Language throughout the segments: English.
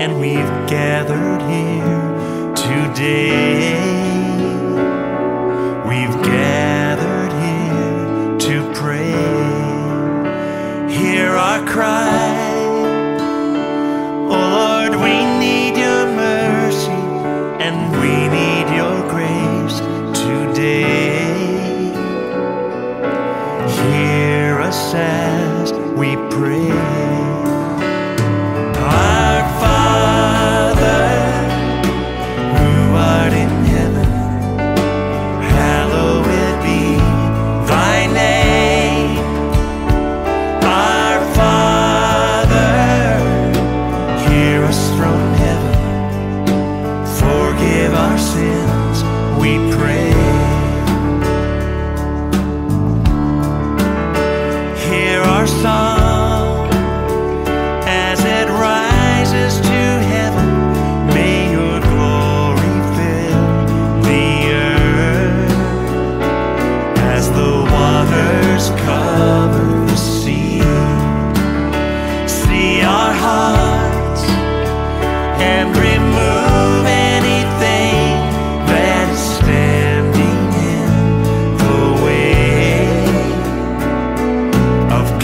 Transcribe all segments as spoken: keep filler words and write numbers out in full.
and we've gathered here today. We've gathered here to pray. Hear our cry, oh Lord, we need your mercy and we need your grace today. Hear us as we pray.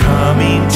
Coming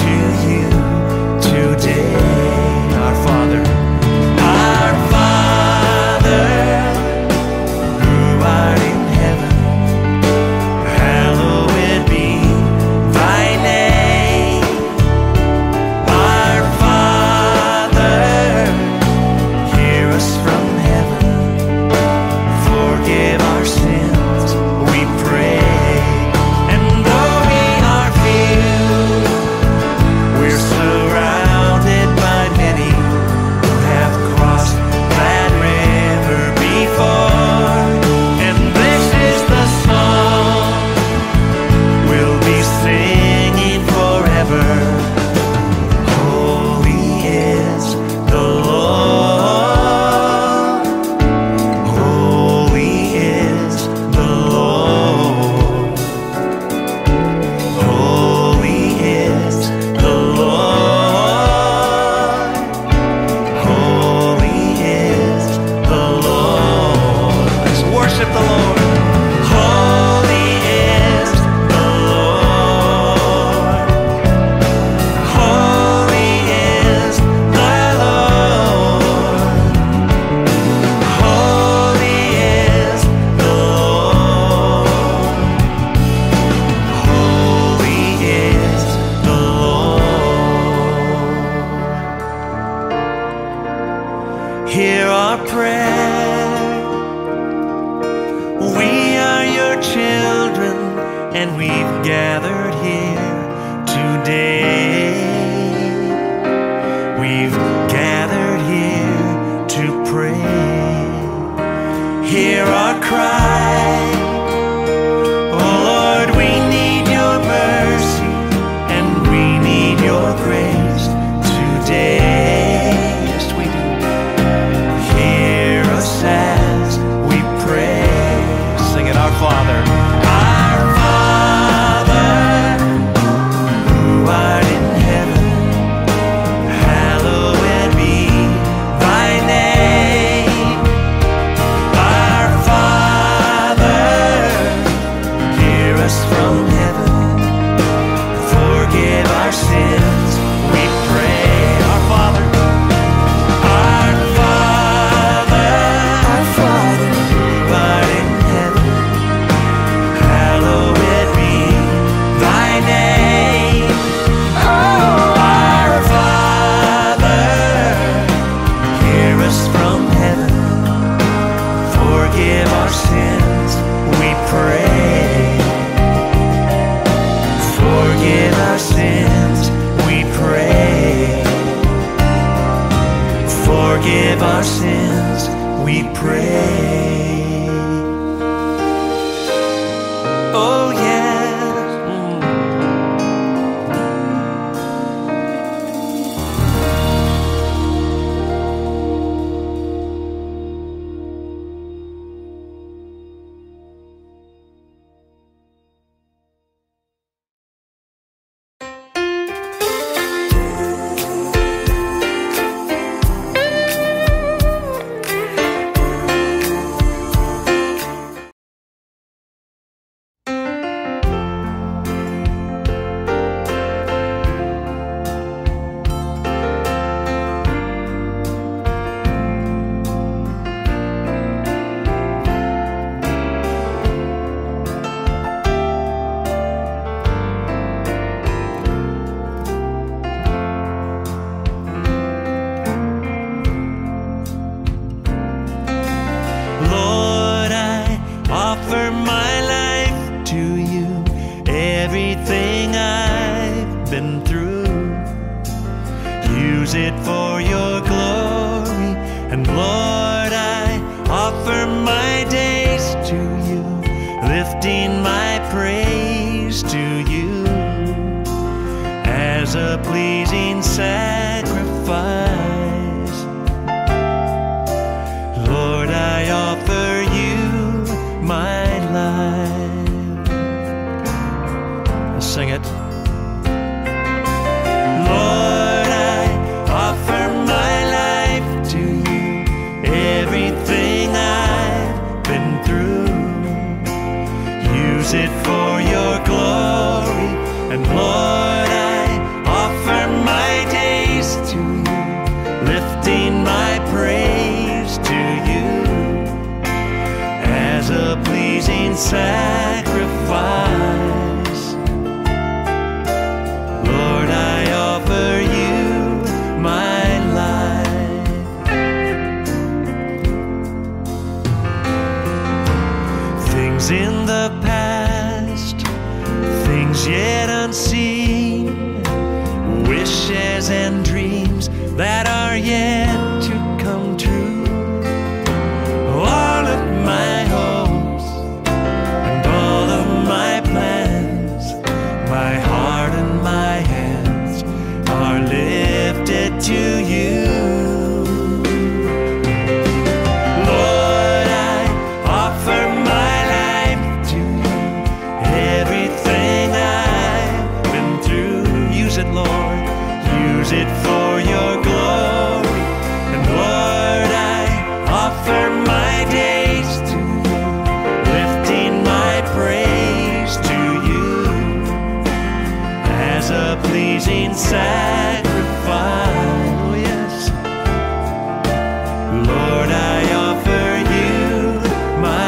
passing through. Use it for your glory, and Lord, I offer my days to you, lifting my praise to you as a pleasing sacrifice. Lord, I offer you my life. Let's sing it. Use it for your glory, and Lord, I offer my days to you, lifting my praise to you as a pleasing sacrifice. Lord, I offer you my life. Things in the past, yet unseen, wishes and dreams that are yet to come true, all of my hopes and all of my plans, my heart and my hands are lifted to you. Use it for your glory, and Lord, I offer my days to you, lifting my praise to you as a pleasing sacrifice. Oh yes, Lord, I offer you my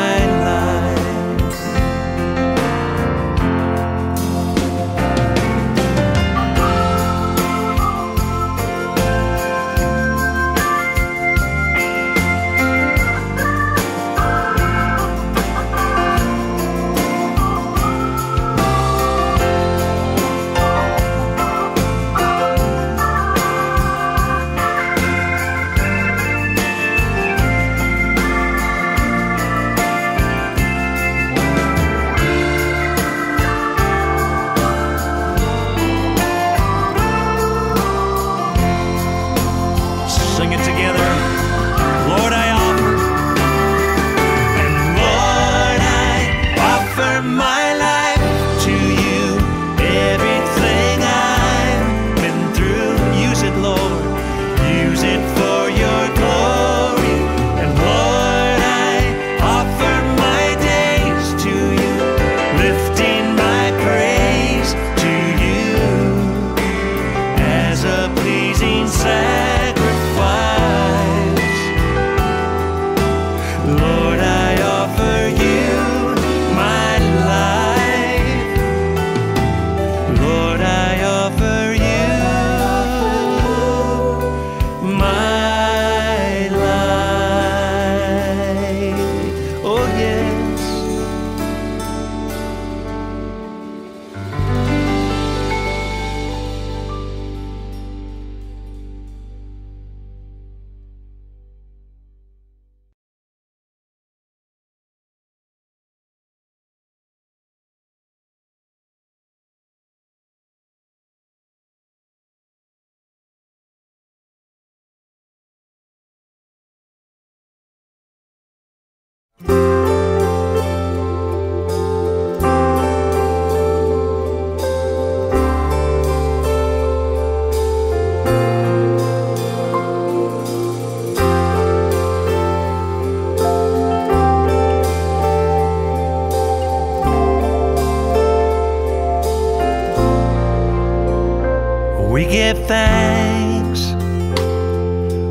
We give thanks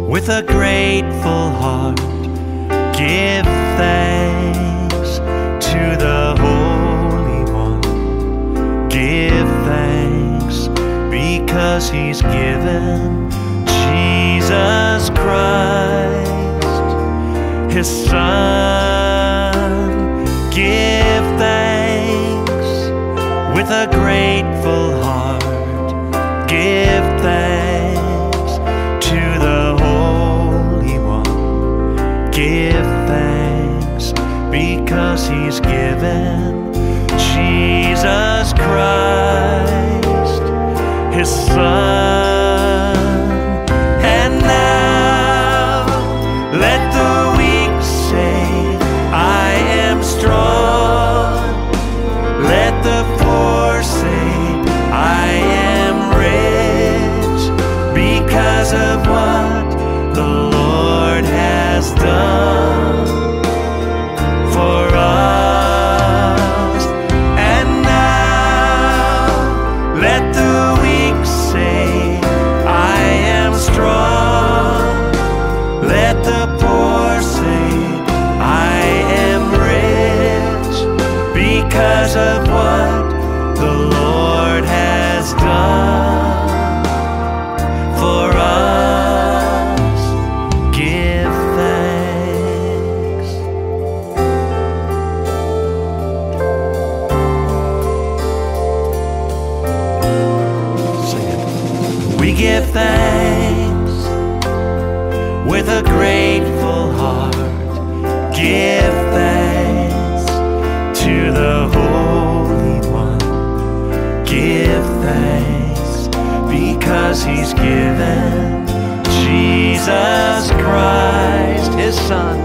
with a grateful heart. Give thanks to the Holy One. Give thanks because He's given Jesus Christ, His Son. Give thanks with a grateful heart. his Son. And now let the weak say, I am strong. Let the poor say, I am rich, because of what the Lord has done for us. Because of what the Lord has done for us, give thanks. Sing it. We give thanks with a grateful heart. Give thanks to the Holy One, give thanks, because He's given Jesus Christ, His Son,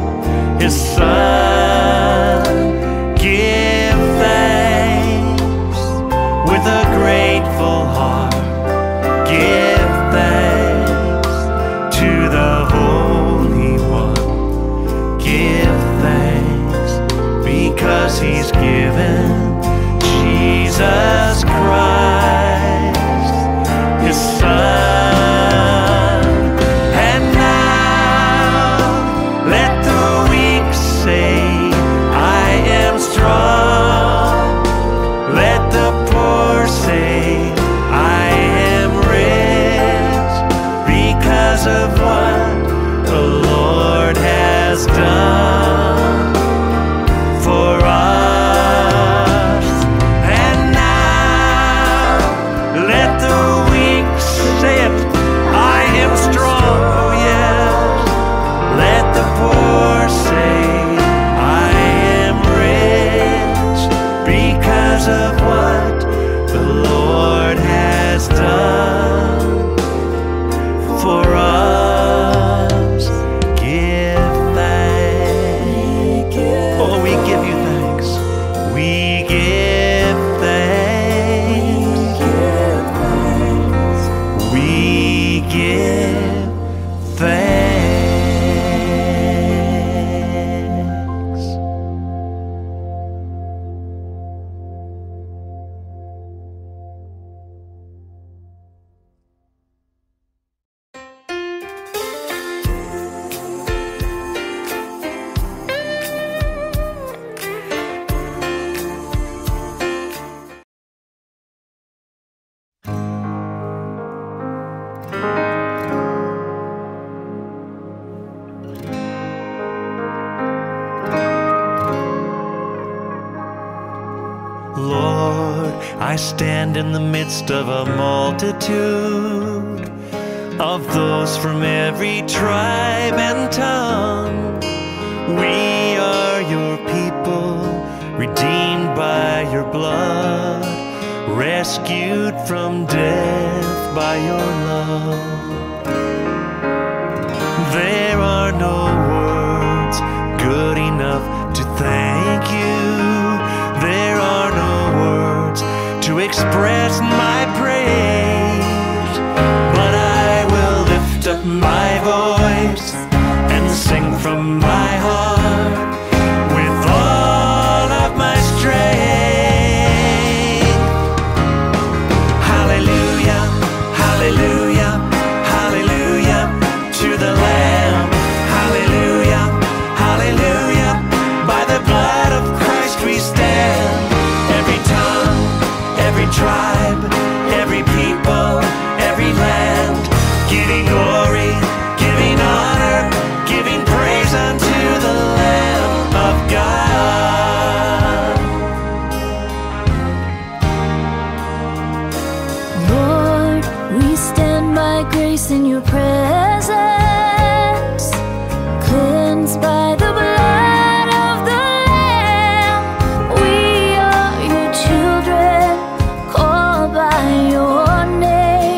His Son. Give thanks with a grateful heart. Give thanks to the Holy One. Give thanks, because He's given Jesus Christ, His Son. And now let the weak say, I am strong. Let the poor say, I am rich, because of what the Lord has done for us. And now let the weak say it, I am strong, oh yeah. Let the poor say, I am rich, because of what the Lord has done for us. Give thanks. Oh, we give you thanks. We give thanks. We give thanks. Lord, I stand in the midst of a multitude of those from every tribe and tongue. We are your people, redeemed by your blood, rescued from death by your love. There are no words good enough to thank you. There are no words to express my praise, but I will lift up my voice and sing from my heart with all of my strength. Hallelujah, hallelujah, hallelujah to the Lamb. Hallelujah, hallelujah, by the blood of Christ we stand. Every tribe, every people, every land, giving glory, giving honor, giving praise unto the Lamb of God. Lord, we stand by grace in your presence, cleansed by the blood. Your name.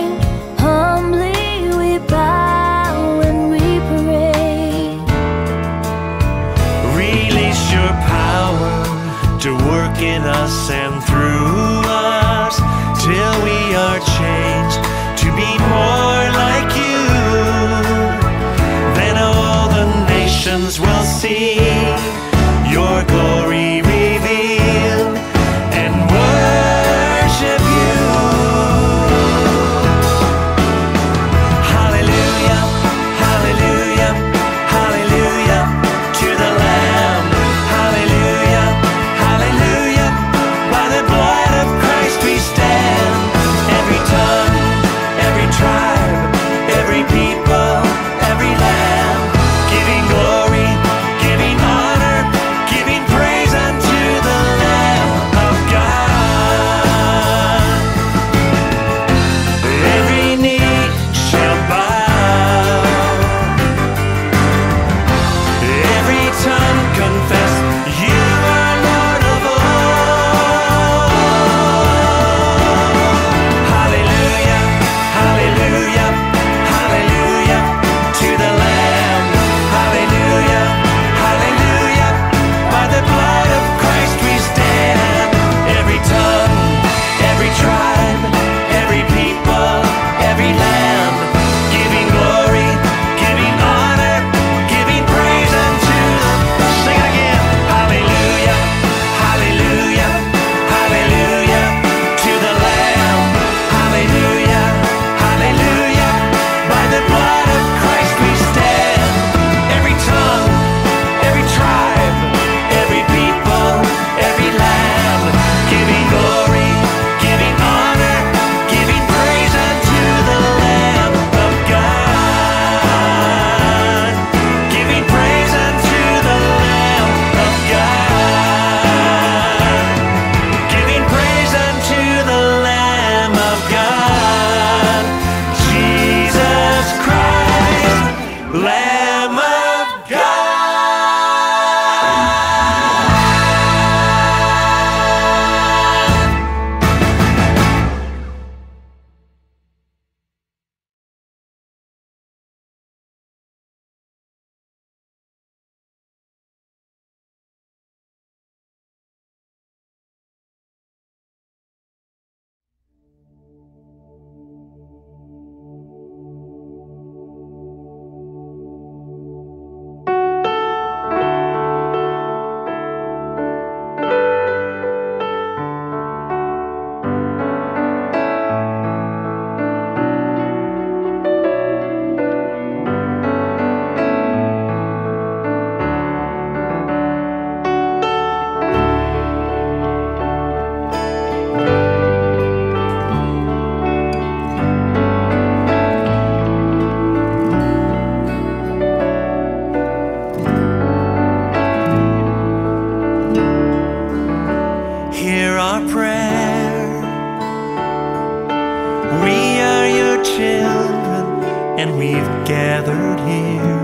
We are your children, and we've gathered here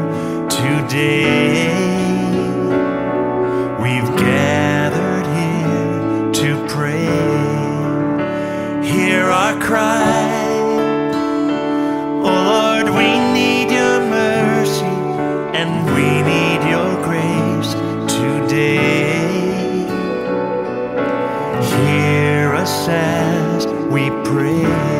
today. We've gathered here to pray. Hear our cry, oh Lord, we need your mercy, and we need your grace today. Hear us as we pray.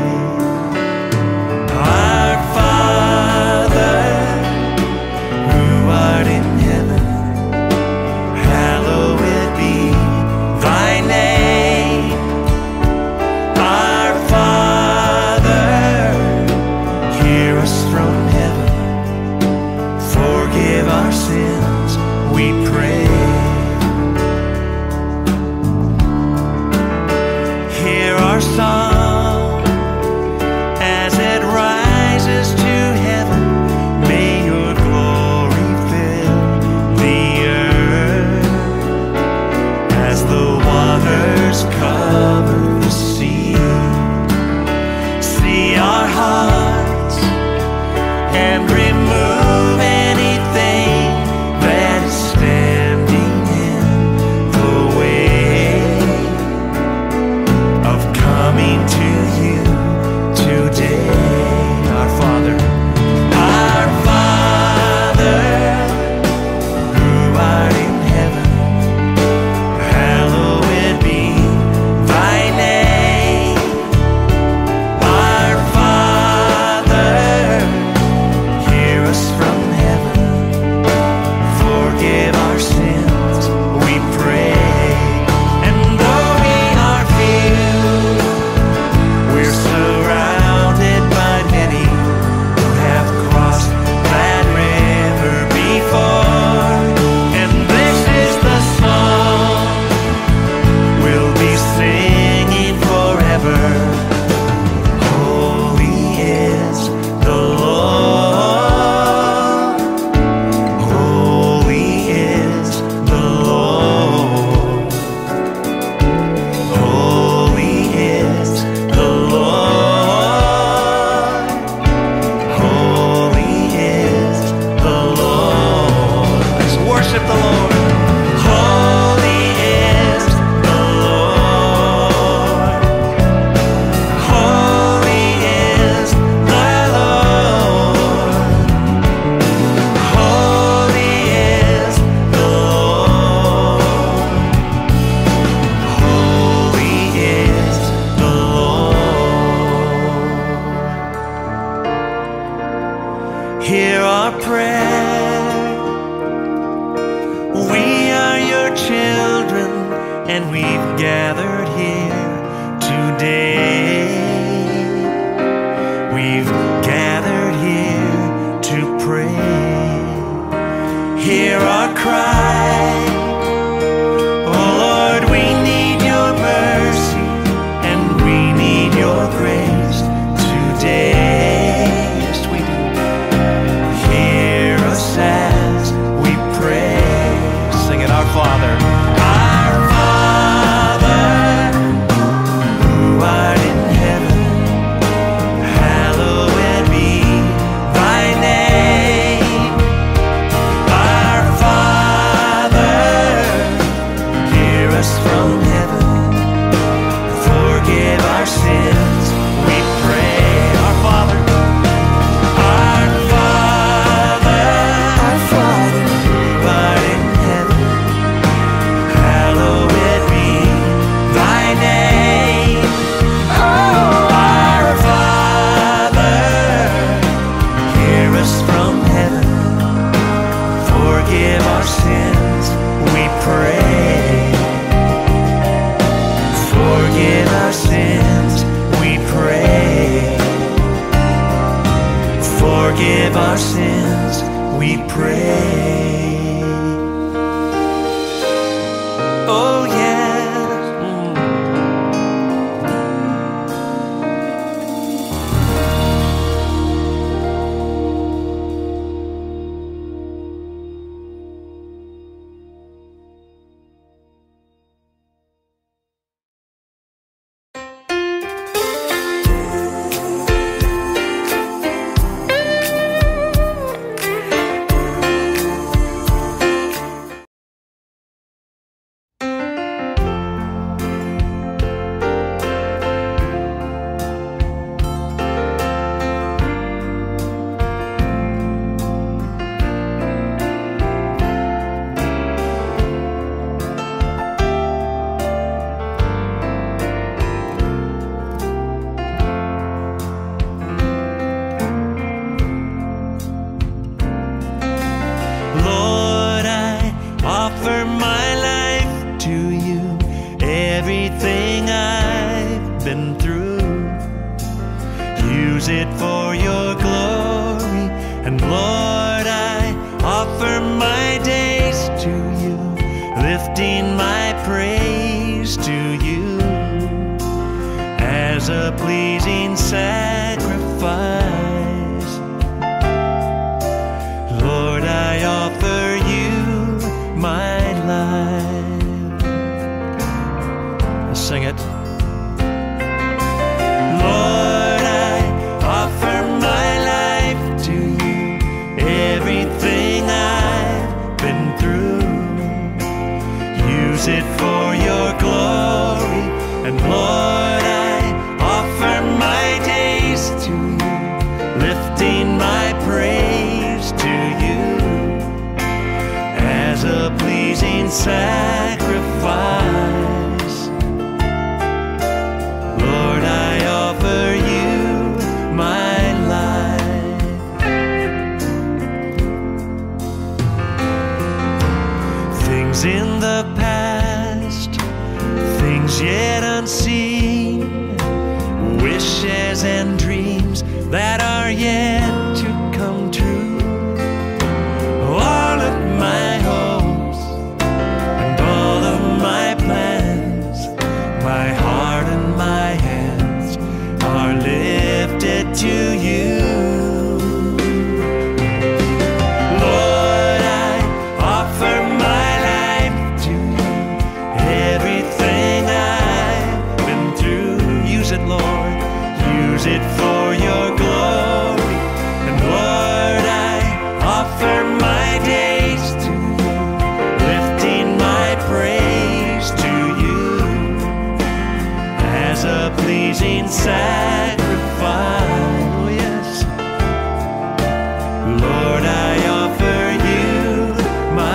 Hear our prayer. We are your children, and we've gathered here today. We've gathered here to pray. Hear our cry. Forgive our sins, we pray. Oh yeah. use it for your glory. And Lord, I offer my days to you, lifting my praise to you as a pleasing sacrifice. Lord, I offer you my life. Let's sing it. It for your glory, and Lord, I offer my days to you, lifting my praise to you as a pleasing sacrifice. Lord, I offer you my life. Things in the past, yet unseen, wishes and dreams that are yet to come true, all of my hopes and all of my plans, my heart and my hands are lifted to you. Use it for your glory, and Lord, I offer my days to you, lifting my praise to you as a pleasing sacrifice. Oh, yes, Lord, I offer you my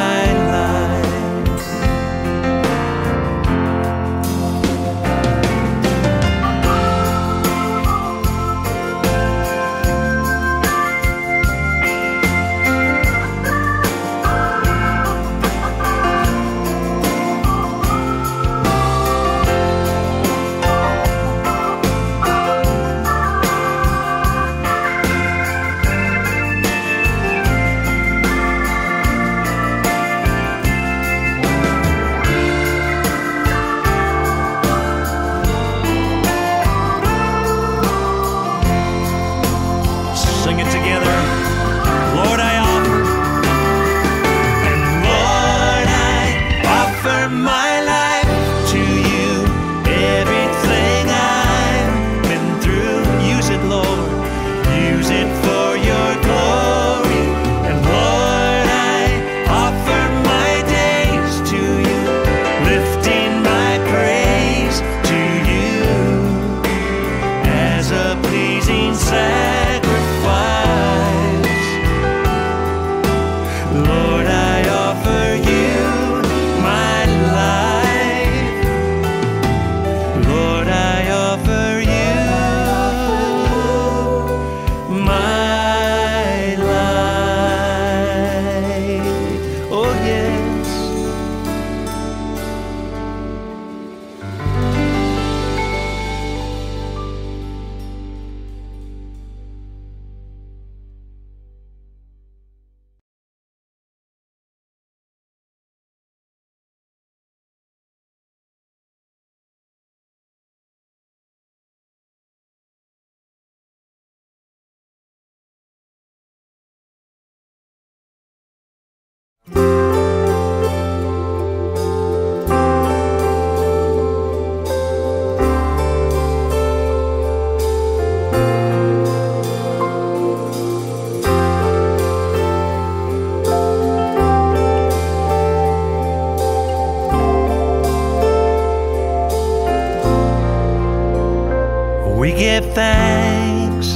We give thanks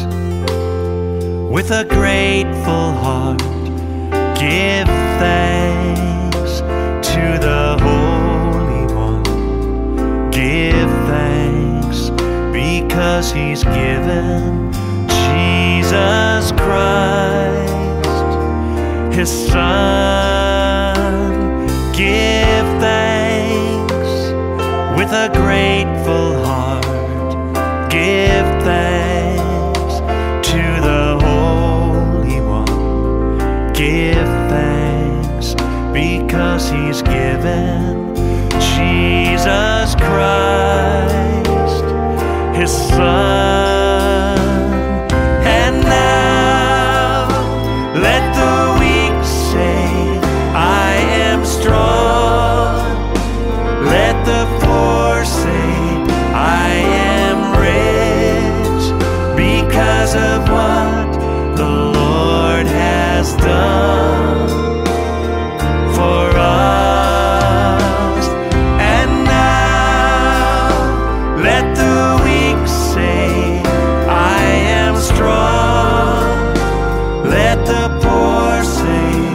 with a grateful heart. Give thanks to the Holy One. Give thanks because He's given Jesus Christ, His Son. Give thanks with a grateful heart. Give thanks because he's given Jesus Christ, his son. And now let the weak say, I am strong. Let the poor say, I am rich, because of what the Lord has done for us. And now let the weak say, I am strong. Let the poor say,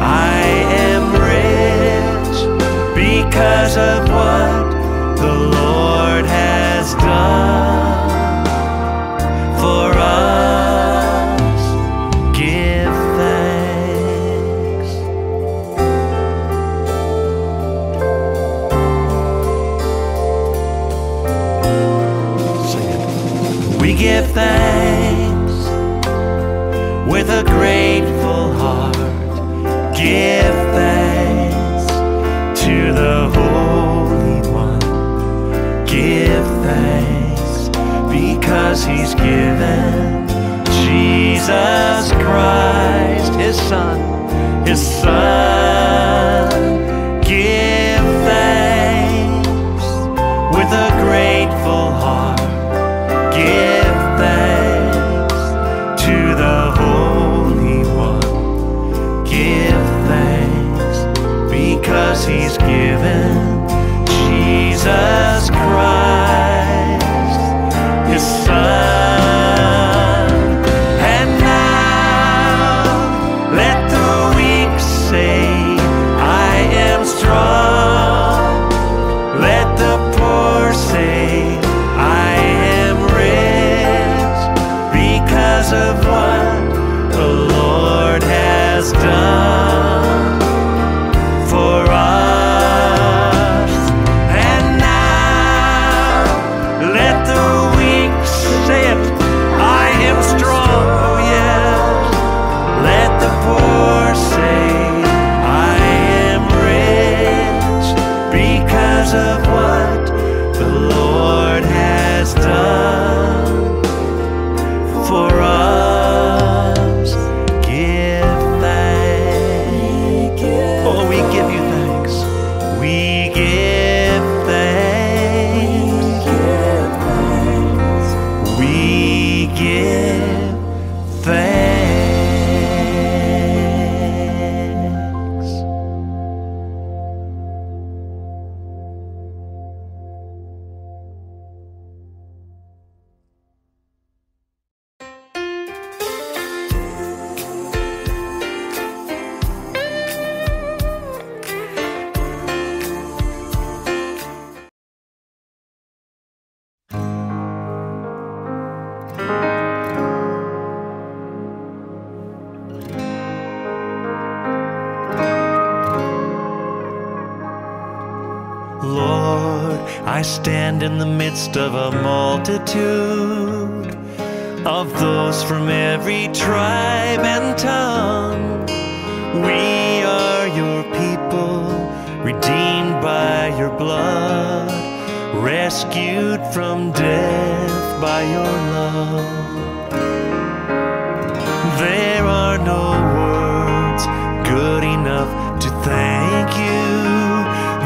I am rich, because of what the Lord has done for us. Give thanks. We give thanks with a grateful heart. Give thanks to the Holy One. Give thanks because he's given Jesus Christ, his son, his son. Give thanks with a grateful heart. Give thanks to the Holy One. Give thanks because he's given Jesus Christ, his son. And now let the weak say, I am strong. Let the poor say, I am rich, because of what the Lord has done for us. And now let the weak say it, I am strong, oh yeah. Let the poor say, I am rich, because of what the Lord has done for us. Give thanks. Oh, we give you thanks. We give thanks. We give thanks. Lord, I stand in the midst of a multitude of those from every tribe and tongue. We are your people, redeemed by your blood, rescued from death by your love. There are no words good enough to thank you.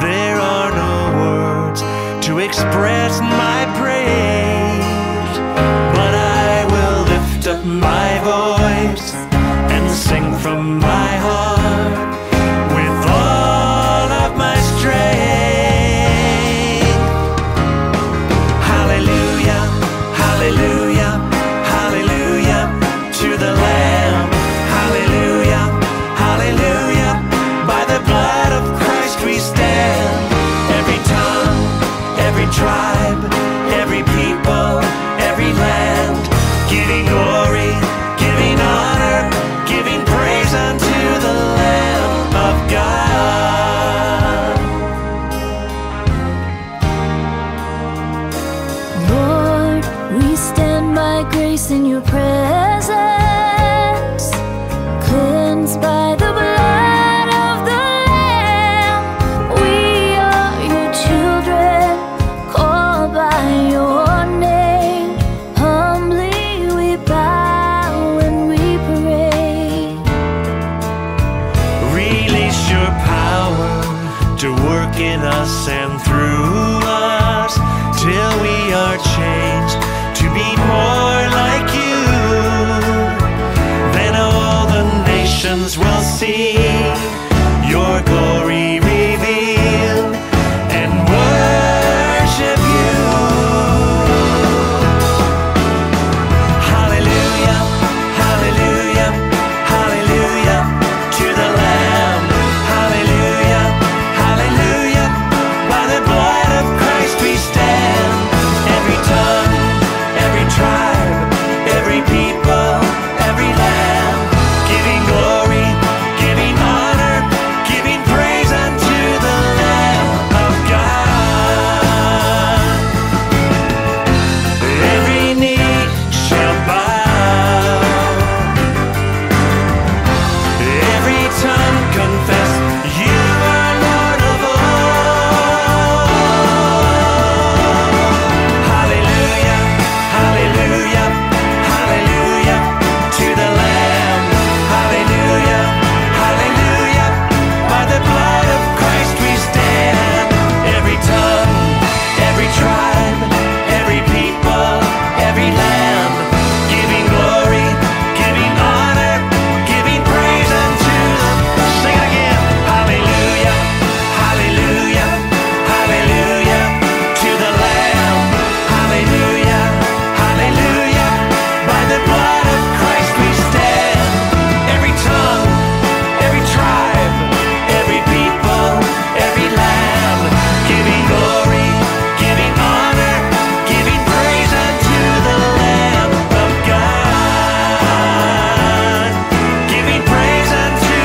There are no words to express my praise, but I will lift up my voice and sing from my heart with all of my strength. Hallelujah, hallelujah, hallelujah to the Lamb. Hallelujah, hallelujah, by the blood of Christ we stand. Tribe, every people, every land, giving glory us and through us till we are changed to be more like you. Then all the nations will see your glory revealed and worship you. Hallelujah, hallelujah, hallelujah to the Lamb. Hallelujah, hallelujah, by the blood of Christ we stand. Every tongue, every tribe, every people, every land, giving glory, giving honor, giving praise unto the Lamb of God. Every knee shall bow, every tongue confess you are Lord of all. Hallelujah, hallelujah, hallelujah to the Lamb. Hallelujah, hallelujah, by the blood of Christ we stand. Every tongue, every tribe, every people, every land, giving glory, giving honor, giving praise unto the. Sing it again. Hallelujah, hallelujah, hallelujah to the Lamb. Hallelujah, hallelujah,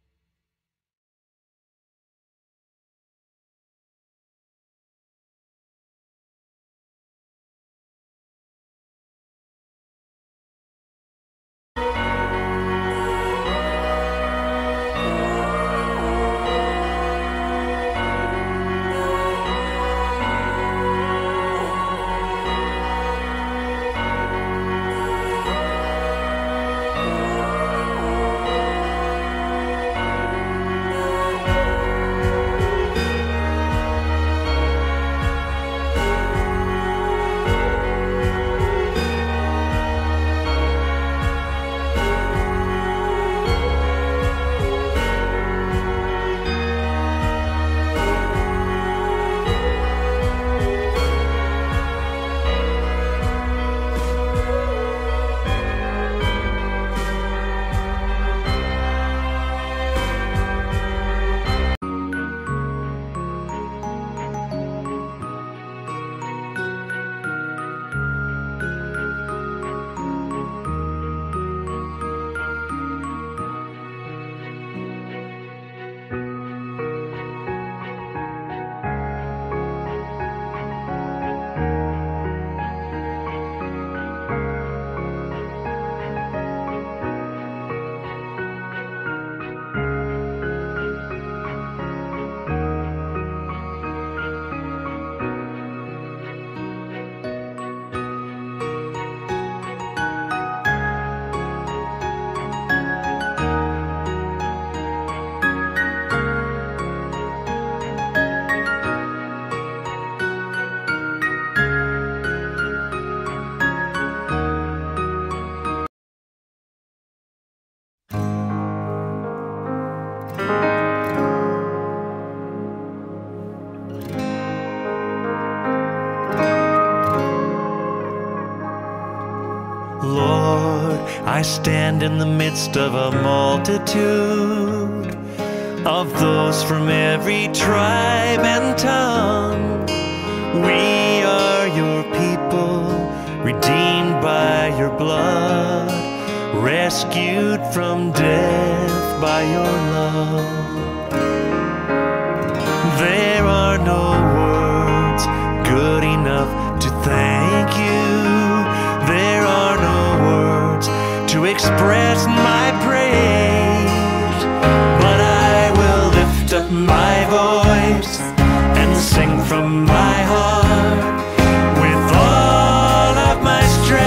by the blood of Christ we stand. Every tongue, every tribe, every people, every land, giving glory, giving honor, giving praise unto the Lamb of God. Giving praise unto the Lamb of God. Giving praise unto the Lamb of God, Jesus Christ, Lamb of God. I stand in the midst of a multitude of those from every tribe and tongue. We are your people, redeemed by your blood, rescued from death by your love. There are no words good enough to thank you. There are no words my voice and sing from my heart with all of my strength.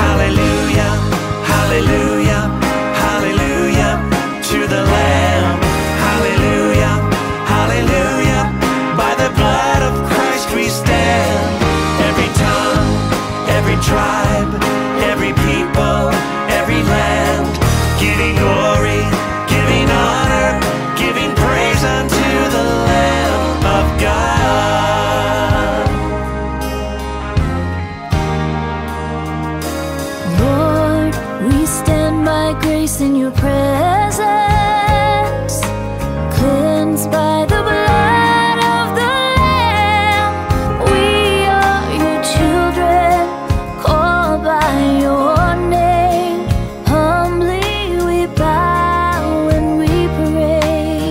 Hallelujah, hallelujah, hallelujah to the Lamb. Hallelujah, hallelujah, by the blood of Christ we stand. Every tongue, every tribe, every people, every land, giving glory, giving honor, giving praise unto the Lamb of God. Lord, we stand by grace in your presence, cleansed by the blood of the Lamb. We are your children, called by your name. Humbly we bow and we pray.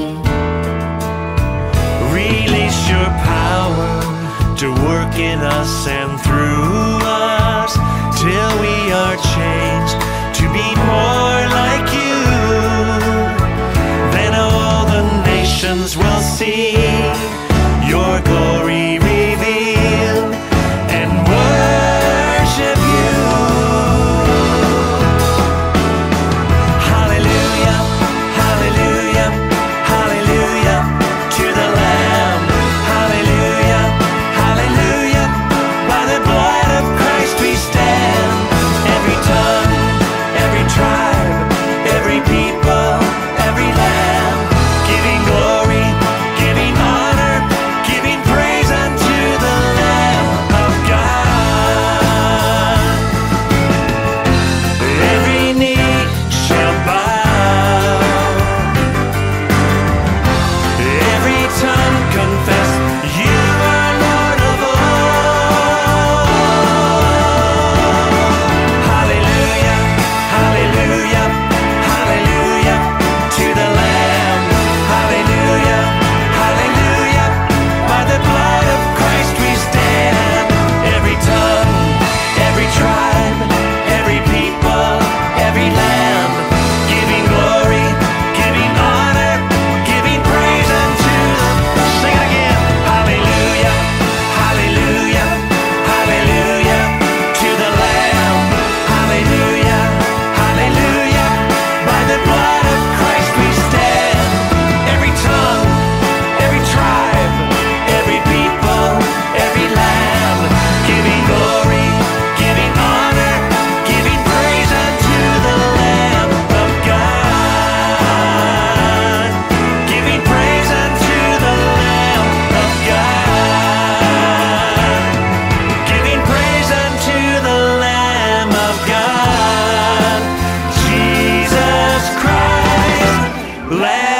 Release your power to work in us and through us, till we are changed to be more like you. Then all the nations will see your glory revealed and worship you. Hallelujah, hallelujah, hallelujah to the Lamb. Hallelujah, hallelujah, by the blood of Christ we stand. Every tongue, every tribe, every people, every land, giving glory, giving honor, giving praise unto the Lamb of God. Every knee shall bow, every tongue confess you are Lord of all. Hallelujah, hallelujah, hallelujah to the Lamb. Hallelujah, hallelujah, by the blood of Christ we stand. Every tongue, every tribe, every people, every land, giving glory, giving honor, giving praise unto the. Sing it again. Hallelujah, hallelujah, hallelujah to the Lamb. Hallelujah, hallelujah, by the blood of Christ we stand. Every tongue, every tribe, every people, every land, giving glory, giving honor, giving praise unto the Lamb of God. Giving praise unto the Lamb of God. Giving praise unto the Lamb of God, Jesus Christ, Lamb.